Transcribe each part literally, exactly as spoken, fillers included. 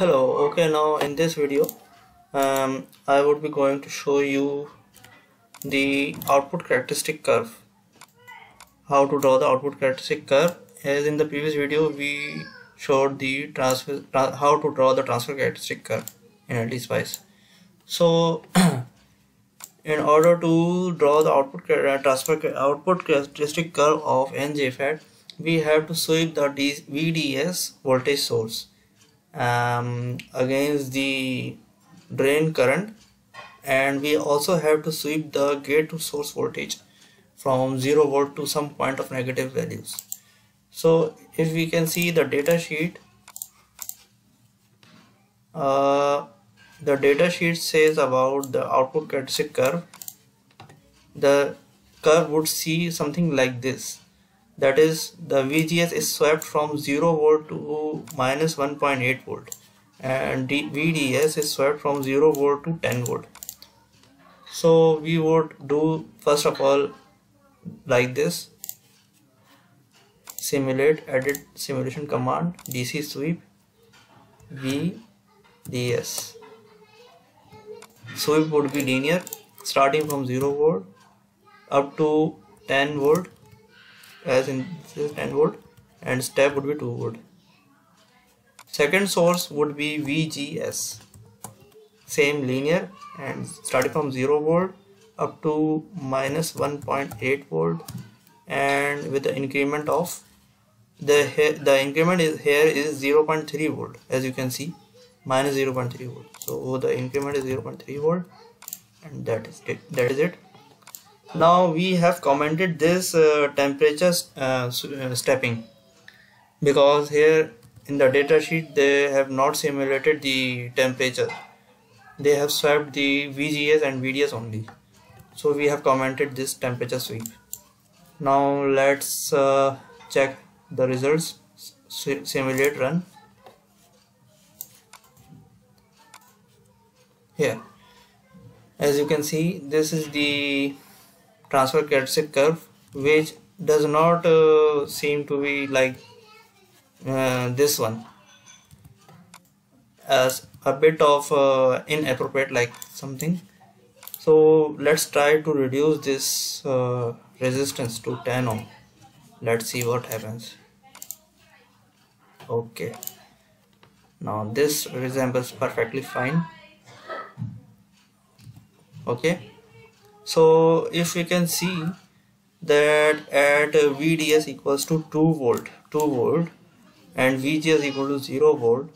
Hello. Okay, now in this video um, I would be going to show you the output characteristic curve, how to draw the output characteristic curve. As in the previous video, we showed the transfer tra how to draw the transfer characteristic curve in LTSpice. So in order to draw the output transfer output characteristic curve of N J F E T, we have to sweep the V D S voltage source um, against the drain current, and we also have to sweep the gate to source voltage from zero volt to some point of negative values. So if we can see the data sheet, uh, the data sheet says about the output characteristic curve. The curve would see something like this, that is, the V G S is swept from zero volt to minus one point eight volt, and the V D S is swept from zero volt to ten volt. So we would do first of all like this: simulate, edit simulation command, D C sweep V D S. Sweep would be linear, starting from zero volt up to ten volt, as in this is ten volt, and step would be two volt. Second source would be V G S, same linear and starting from zero volt up to minus one point eight volt, and with the increment of the the increment is here is zero point three volt, as you can see, minus zero point three volt. So the increment is zero point three volt, and that is it. That is it. Now we have commented this uh, temperature uh, stepping, because here in the data sheet they have not simulated the temperature. They have swept the V G S and V D S only. So we have commented this temperature sweep. Now let's uh, check the results. Simulate, run. Here, as you can see, this is the transfer characteristic curve, which does not uh, seem to be like uh, this one, as a bit of uh, inappropriate, like something. So let's try to reduce this uh, resistance to ten ohm. Let's see what happens. Okay, now this resembles perfectly fine. Okay, so if we can see that at V D S equals to two volt and V G S equal to zero volt,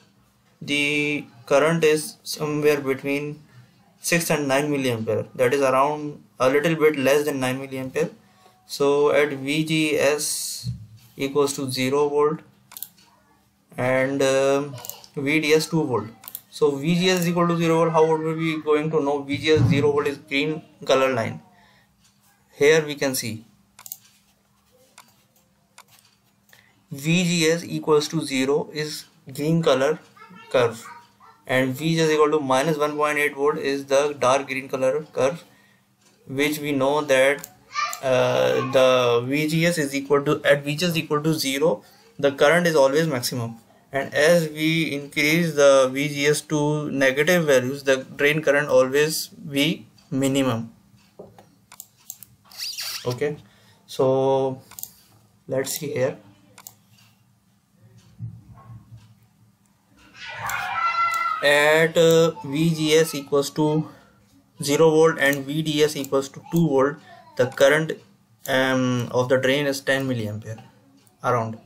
the current is somewhere between six and nine milliampere, that is around a little bit less than nine milliampere. So at V G S equals to zero volt and uh, V D S two volt. So V G S is equal to zero volt. How would we be going to know V G S zero volt is green color line? Here we can see V G S equals to zero is green color curve, and V G S equal to minus one point eight volt is the dark green color curve, which we know that uh, the V G S is equal to, at V G S equal to zero, the current is always maximum, and as we increase the V G S to negative values, the drain current always be minimum. Okay, so let's see here. At uh, V G S equals to zero volt and V D S equals to two volt, the current um, of the drain is ten milliampere around.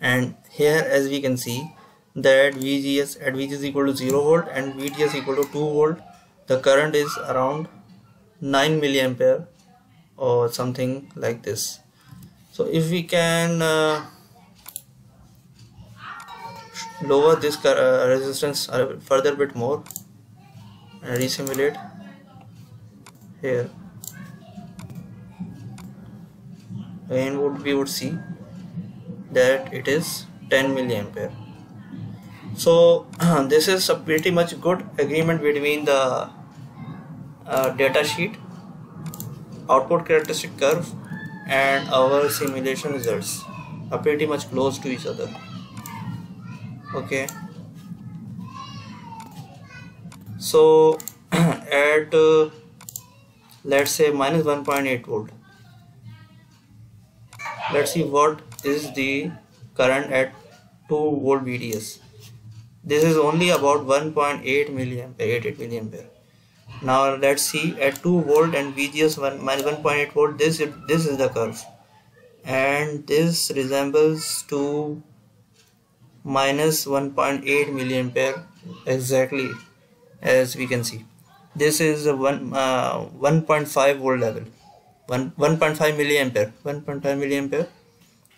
And here, as we can see, that V G S at V G S equal to zero volt and V D S equal to two volt, the current is around nine milliampere or something like this. So if we can uh, lower this uh, resistance a further bit more and resimulate here, again would we would see that it is ten milliampere. So this is a pretty much good agreement between the uh, data sheet, output characteristic curve, and our simulation results are pretty much close to each other. Okay, So at uh, let's say minus one point eight volt, let's see what is the current at two volt V D S. This is only about one point eight milliampere. Now let's see at two volt and V G S minus one point eight volt. This is, this is the curve, and this resembles to minus one point eight milliampere exactly, as we can see. This is a one uh, one point five volt level, one point five milliampere, one point five milliampere.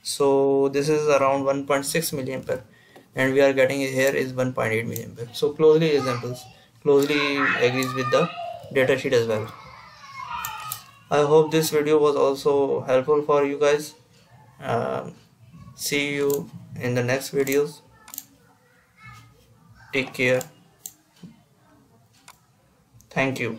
So this is around one point six milliampere, and we are getting here is one point eight milliampere. So closely resembles, closely agrees with the data sheet as well. I hope this video was also helpful for you guys. Uh, see you in the next videos. Take care. Thank you.